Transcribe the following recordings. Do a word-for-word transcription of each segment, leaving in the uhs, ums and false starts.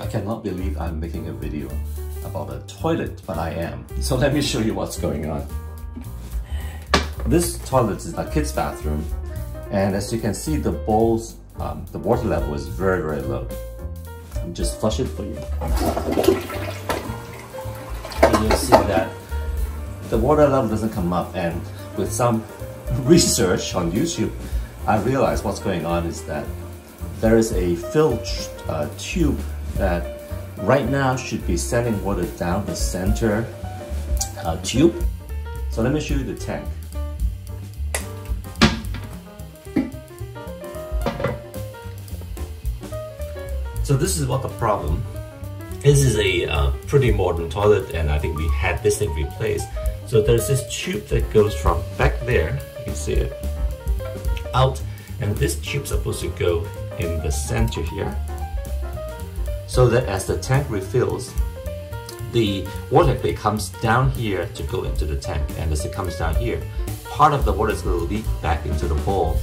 I cannot believe I'm making a video about a toilet, but I am. So let me show you what's going on. This toilet is my kid's bathroom, and as you can see, the bowls, um, the water level is very, very low. I'm just flush it for you. And you'll see that the water level doesn't come up, and with some research on YouTube, I realized what's going on is that there is a filled uh, tube that right now should be sending water down the center uh, tube. So let me show you the tank. So this is what the problem. This is a uh, pretty modern toilet, and I think we had this thing replaced. So there's this tube that goes from back there, you can see it, out, and this tube's supposed to go in the center here, so that as the tank refills, the water actually comes down here to go into the tank, and as it comes down here, part of the water is going to leak back into the bowl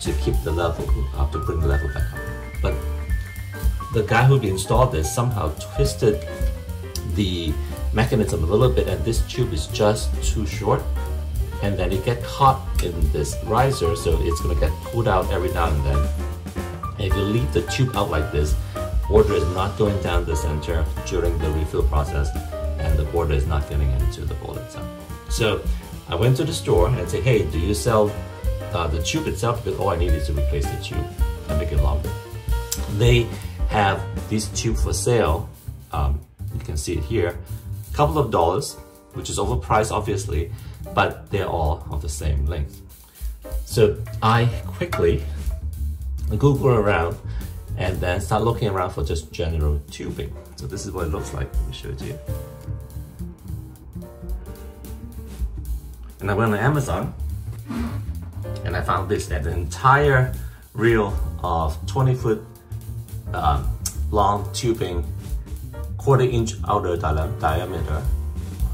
to keep the level up, to bring the level back up. But the guy who installed this somehow twisted the mechanism a little bit, and this tube is just too short, and then it gets caught in this riser, so it's going to get pulled out every now and then. And if you leave the tube out like this, water is not going down the center during the refill process, and the water is not getting into the bowl itself. So I went to the store and said, hey, do you sell uh, the tube itself? Because all I need is to replace the tube and make it longer. They have this tube for sale, um, you can see it here, a couple of dollars, which is overpriced obviously, but they're all of the same length. So I quickly Google around and then start looking around for just general tubing. So this is what it looks like, let me show it to you. And I went on Amazon and I found this, an entire reel of twenty foot Uh, long tubing, quarter inch outer diameter,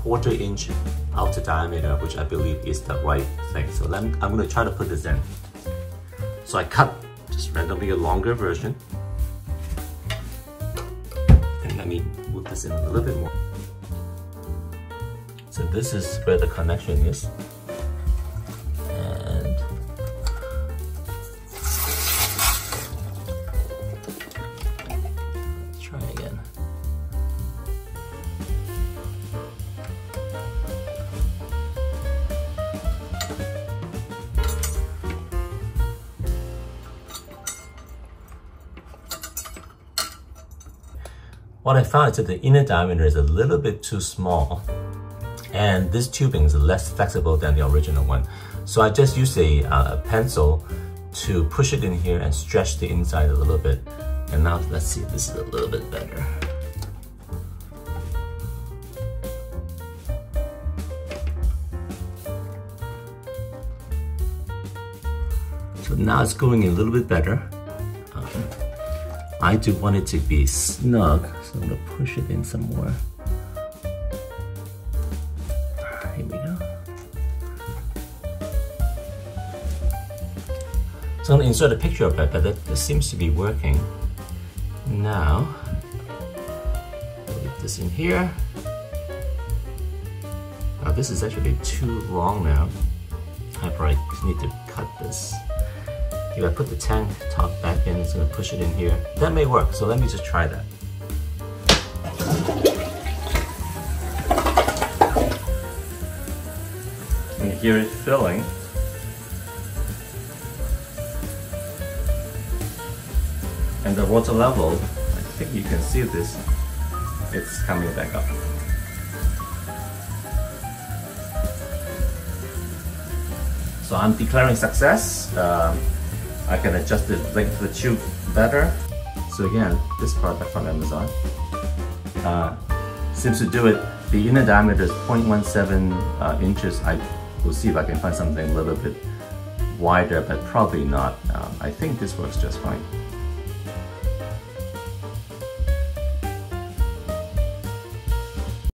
quarter inch outer diameter, which I believe is the right thing. So let me, I'm going to try to put this in. So I cut just randomly a longer version, and let me move this in a little bit more. So this is where the connection is, and what I found is that the inner diameter is a little bit too small, and this tubing is less flexible than the original one. So I just used a, uh, a pencil to push it in here and stretch the inside a little bit. And now let's see if this is a little bit better. So now it's going in a little bit better. Okay. I do want it to be snug, so I'm going to push it in some more. Here we go. So I'm going to insert a picture of it, but that, that seems to be working. Now, put this in here. Now this is actually too long now. I probably need to cut this. If I put the tank top back in, it's going to push it in here. That may work, so let me just try that. And here it's filling. And the water level, I think you can see this, it's coming back up. So I'm declaring success. Um, I can adjust the length of the tube better. So again, this product from Amazon uh, seems to do it. The inner diameter is zero point one seven uh, inches. I will see if I can find something a little bit wider, but probably not. Um, I think this works just fine.